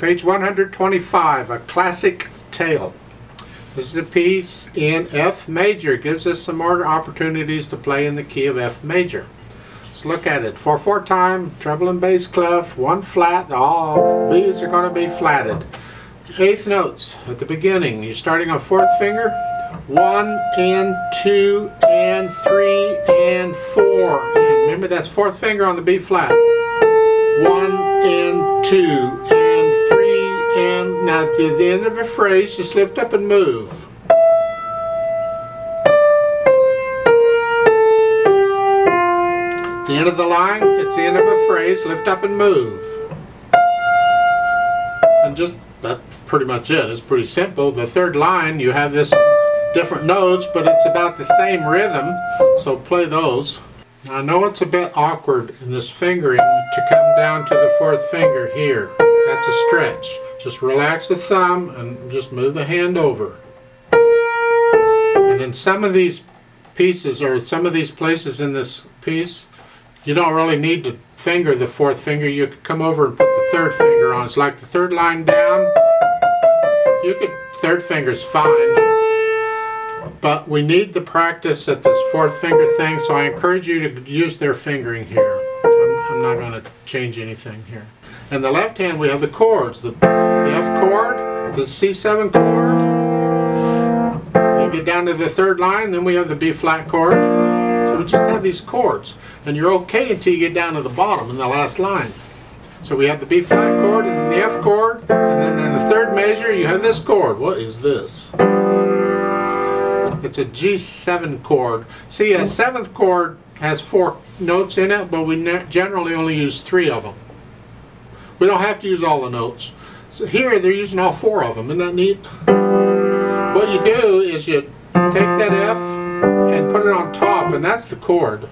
Page 125, A Classic Tale. This is a piece in F major. It gives us some more opportunities to play in the key of F major. Let's look at it. For 4/4 time, treble and bass clef, 1 flat, all B's are going to be flatted. 8th notes at the beginning. You're starting on 4th finger. 1 and 2 and 3 and 4. And remember, that's 4th finger on the B flat. 1 and 2 and 3 and... Now at the end of a phrase, just lift up and move. At the end of the line, it's the end of a phrase, lift up and move. And just, that's pretty much it. It's pretty simple. The third line, you have this different notes, but it's about the same rhythm, so play those. Now, I know it's a bit awkward in this fingering to come down to the 4th finger here. That's a stretch. Just relax the thumb and just move the hand over. And in some of these pieces, or some of these places in this piece, you don't really need to finger the 4th finger. You could come over and put the 3rd finger on. It's like the 3rd line down. You could, 3rd finger's fine. But we need the practice at this 4th finger thing, so I encourage you to use their fingering here. I'm not going to change anything here. In the left hand we have the chords, the F chord, the C7 chord, you get down to the 3rd line, then we have the B flat chord. So we just have these chords, and you're okay until you get down to the bottom in the last line. So we have the B flat chord, and then the F chord, and then in the 3rd measure you have this chord. What is this? It's a G7 chord. See, a 7th chord has 4 notes in it, but we generally only use 3 of them. We don't have to use all the notes. So here they're using all 4 of them. Isn't that neat? What you do is you take that F and put it on top, and that's the chord.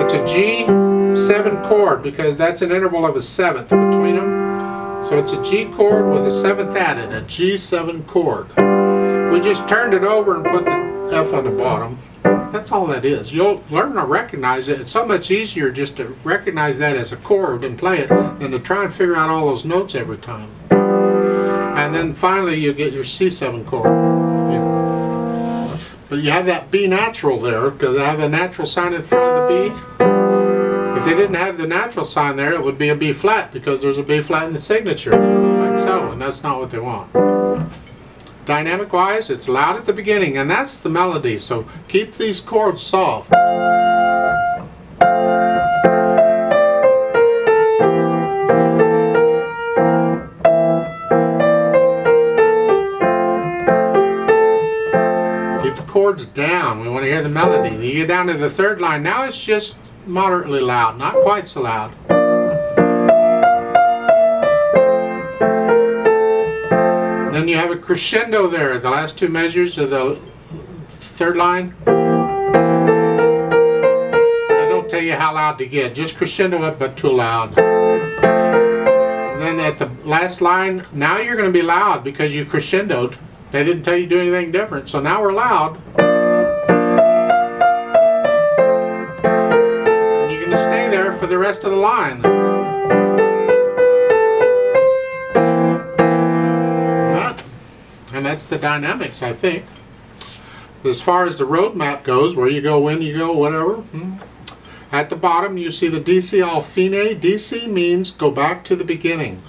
It's a G7 chord because that's an interval of a 7th between them. So it's a G chord with a 7th added, a G7 chord. We just turned it over and put the F on the bottom. That's all that is. You'll learn to recognize it. It's so much easier just to recognize that as a chord and play it than to try and figure out all those notes every time. And then finally you get your C7 chord. Yeah. But you have that B natural there because I have a natural sign in front of the B. If they didn't have the natural sign there, it would be a B flat because there's a B flat in the signature, like so, and that's not what they want. Dynamic wise, it's loud at the beginning, and that's the melody, so keep these chords soft. Keep the chords down, we want to hear the melody. You get down to the 3rd line, now it's just moderately loud, not quite so loud. Then you have a crescendo there, the last 2 measures of the 3rd line. They don't tell you how loud to get, just crescendo it, but too loud. And then at the last line, now you're going to be loud because you crescendoed. They didn't tell you to do anything different, so now we're loud. And you're going to stay there for the rest of the line. And that's the dynamics, I think. As far as the road map goes, where you go, when you go, whatever. At the bottom, you see the DC all fine. DC means go back to the beginning.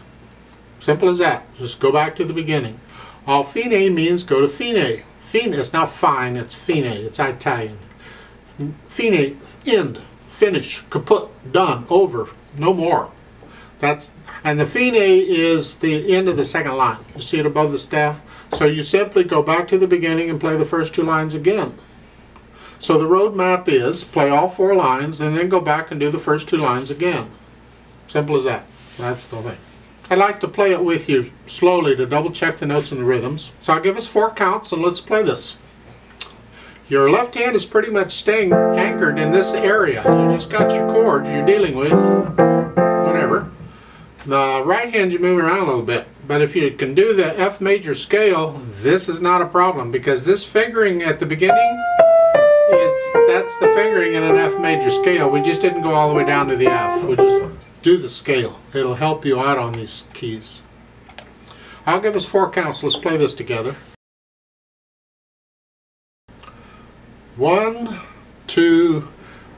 Simple as that. Just go back to the beginning. All fine means go to fine. Fine, it's not fine, it's fine. It's Italian. Fine, end, finish, kaput, done, over, no more. That's, and the fine is the end of the 2nd line. You see it above the staff? So you simply go back to the beginning and play the first 2 lines again. So the road map is play all 4 lines and then go back and do the first 2 lines again. Simple as that. That's the thing. I'd like to play it with you slowly to double check the notes and the rhythms. So I'll give us 4 counts and let's play this. Your left hand is pretty much staying anchored in this area. You just got your chord you're dealing with, whatever. The right hand you move around a little bit, but if you can do the F major scale, this is not a problem because this fingering at the beginning, that's the fingering in an F major scale. We just didn't go all the way down to the F. We just do the scale. It'll help you out on these keys. I'll give us 4 counts. Let's play this together. 1, 2,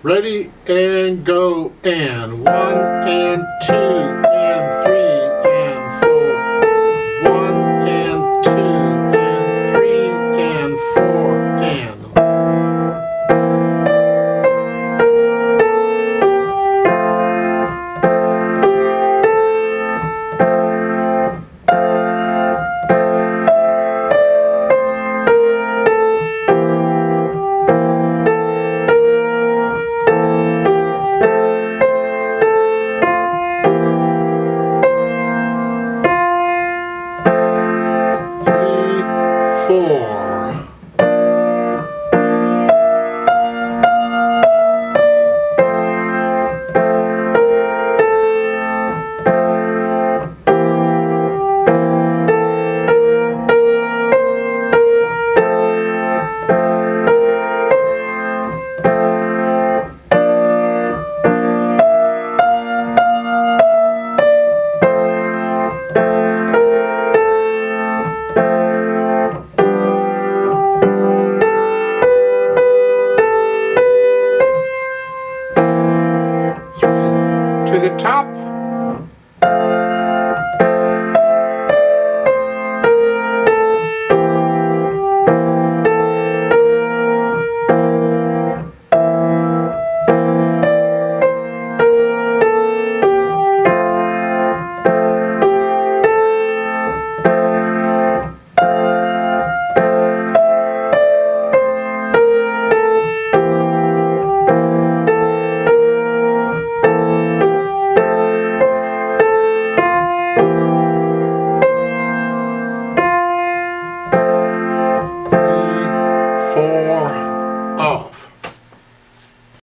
ready and go, and 1 and 2 and 3 and 4. 1 and 2 and 3 and 4 and. To the top.